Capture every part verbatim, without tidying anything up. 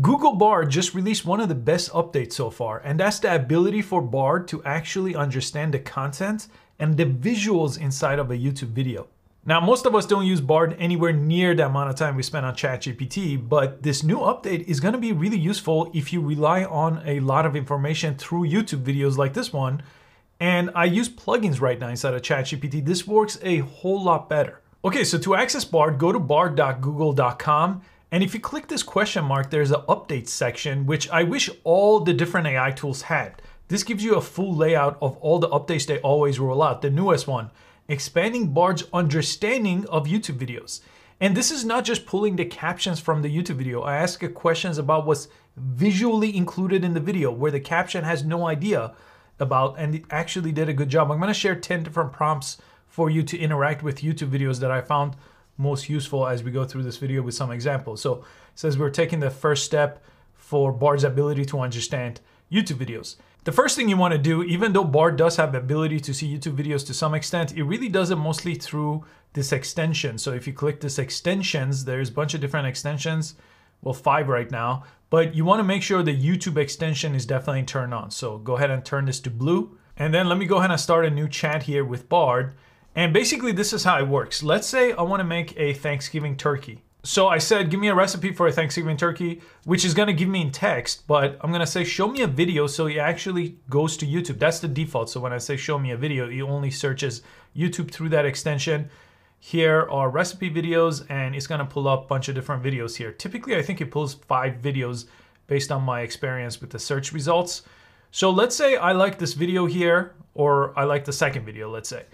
Google Bard just released one of the best updates so far, and that's the ability for Bard to actually understand the content and the visuals inside of a YouTube video. Now, most of us don't use Bard anywhere near the amount of time we spend on ChatGPT, but this new update is going to be really useful if you rely on a lot of information through YouTube videos like this one. And I use plugins right now inside of ChatGPT. This works a whole lot better. Okay, so to access Bard, go to bard dot google dot com. And if you click this question mark, there's an update section, which I wish all the different A I tools had. This gives you a full layout of all the updates they always roll out, the newest one, expanding Bard's understanding of YouTube videos. And this is not just pulling the captions from the YouTube video. I ask it questions about what's visually included in the video, where the caption has no idea about, and it actually did a good job. I'm gonna share ten different prompts for you to interact with YouTube videos that I found most useful as we go through this video with some examples. So it says we're taking the first step for Bard's ability to understand YouTube videos. The first thing you want to do, even though Bard does have the ability to see YouTube videos to some extent, it really does it mostly through this extension. So if you click this extensions, there's a bunch of different extensions, well, five right now, but you want to make sure the YouTube extension is definitely turned on. So go ahead and turn this to blue. And then let me go ahead and start a new chat here with Bard. And basically this is how it works. Let's say I want to make a Thanksgiving turkey. So I said, give me a recipe for a Thanksgiving turkey, which is going to give me in text, but I'm going to say, show me a video. So it actually goes to YouTube. That's the default. So when I say show me a video, it only searches YouTube through that extension. Here are recipe videos, and it's going to pull up a bunch of different videos here. Typically, I think it pulls five videos based on my experience with the search results. So let's say I like this video here, or I like the second video, let's say.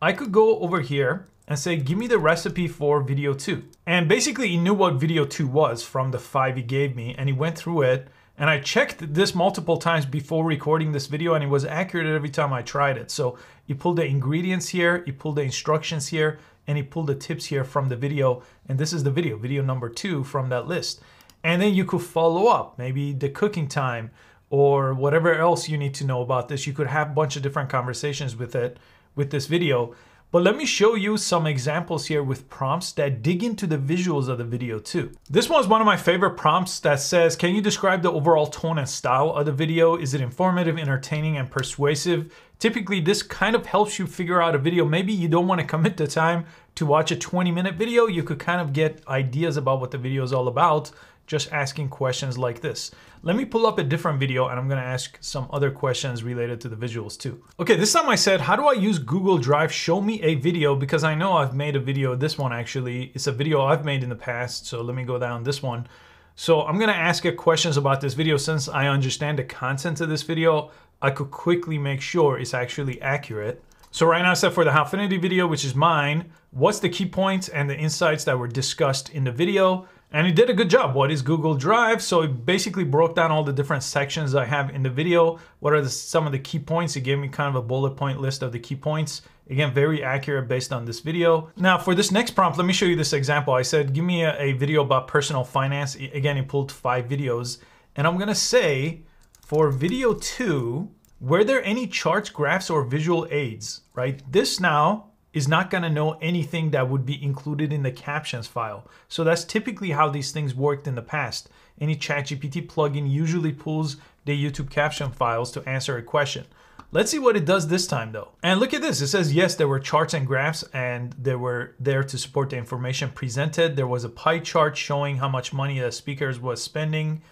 I could go over here and say, give me the recipe for video two. And basically, it knew what video two was from the five he gave me, and he went through it. And I checked this multiple times before recording this video, and it was accurate every time I tried it. So he pulled the ingredients here, he pulled the instructions here, and he pulled the tips here from the video. And this is the video, video number two from that list. And then you could follow up, maybe the cooking time or whatever else you need to know about this. You could have a bunch of different conversations with it, with this video. But let me show you some examples here with prompts that dig into the visuals of the video too. This one's one of my favorite prompts that says, can you describe the overall tone and style of the video? Is it informative, entertaining, and persuasive? Typically, this kind of helps you figure out a video. Maybe you don't want to commit the time to watch a twenty minute video. You could kind of get ideas about what the video is all about just asking questions like this. Let me pull up a different video, and I'm gonna ask some other questions related to the visuals too. Okay, this time I said, how do I use Google Drive? Show me a video, because I know I've made a video, this one actually. It's a video I've made in the past, so let me go down this one. So I'm gonna ask it questions about this video. Since I understand the content of this video, I could quickly make sure it's actually accurate. So right now I said for the Howfinity video, which is mine, what's the key points and the insights that were discussed in the video? And it did a good job. What is Google Drive? So it basically broke down all the different sections I have in the video. What are the, some of the key points? It gave me kind of a bullet point list of the key points. Again, very accurate based on this video. Now for this next prompt, let me show you this example. I said, give me a, a video about personal finance. Again, it pulled five videos. And I'm gonna say for video two, were there any charts, graphs, or visual aids, right? This now is not gonna know anything that would be included in the captions file. So that's typically how these things worked in the past. Any ChatGPT plugin usually pulls the YouTube caption files to answer a question. Let's see what it does this time though. And look at this, it says, yes, there were charts and graphs, and they were there to support the information presented. There was a pie chart showing how much money the speakers was spending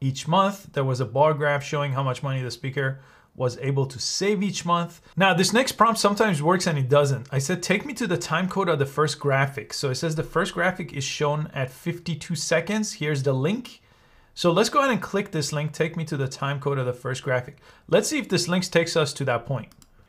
each month. There was a bar graph showing how much money the speaker was able to save each month. Now this next prompt sometimes works and it doesn't. I said, take me to the time code of the first graphic. So it says the first graphic is shown at fifty-two seconds. Here's the link. So let's go ahead and click this link. Take me to the time code of the first graphic. Let's see if this link takes us to that point.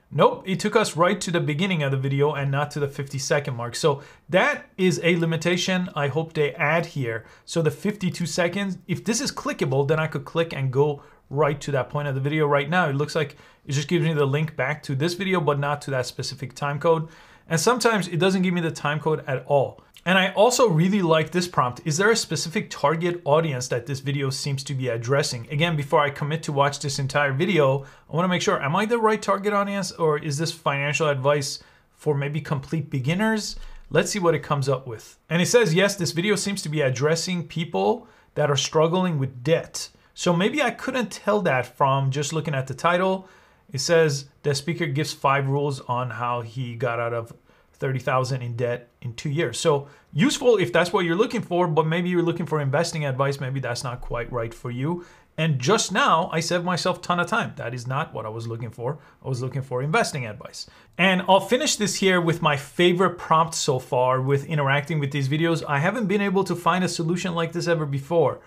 Nope, it took us right to the beginning of the video and not to the fifty second mark. So that is a limitation I hope they add here. So the fifty-two seconds, if this is clickable, then I could click and go right to that point of the video. Right now, it looks like it just gives me the link back to this video, but not to that specific time code. And sometimes it doesn't give me the time code at all. And I also really like this prompt. Is there a specific target audience that this video seems to be addressing? Again, before I commit to watch this entire video, I want to make sure, am I the right target audience, or is this financial advice for maybe complete beginners? Let's see what it comes up with. And it says, yes, this video seems to be addressing people that are struggling with debt. So maybe I couldn't tell that from just looking at the title. It says the speaker gives five rules on how he got out of thirty thousand in debt in two years. So useful if that's what you're looking for, but maybe you're looking for investing advice. Maybe that's not quite right for you. And just now I saved myself a ton of time. That is not what I was looking for. I was looking for investing advice. And I'll finish this here with my favorite prompt so far with interacting with these videos. I haven't been able to find a solution like this ever before.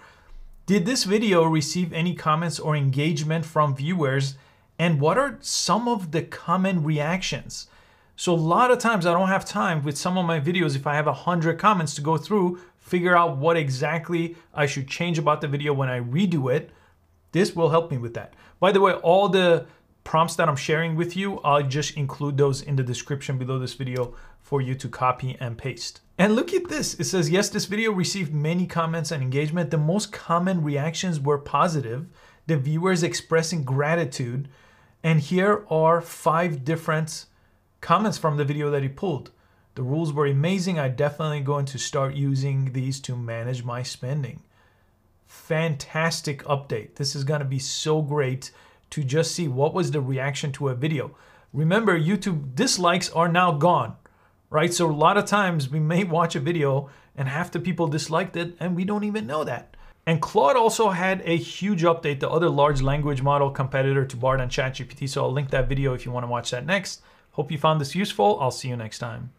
Did this video receive any comments or engagement from viewers? And what are some of the common reactions? So a lot of times I don't have time with some of my videos if I have one hundred comments to go through, figure out what exactly I should change about the video when I redo it. This will help me with that. By the way, all the prompts that I'm sharing with you, I'll just include those in the description below this video for you to copy and paste. And look at this. It says, yes, this video received many comments and engagement. The most common reactions were positive, the viewers expressing gratitude. And here are five different comments from the video that he pulled. The rules were amazing. I'm definitely going to start using these to manage my spending. Fantastic update. This is going to be so great to just see what was the reaction to a video. Remember, YouTube dislikes are now gone, right? So a lot of times we may watch a video and half the people disliked it and we don't even know that. And Claude also had a huge update, the other large language model competitor to Bard and ChatGPT. So I'll link that video if you want to watch that next. Hope you found this useful. I'll see you next time.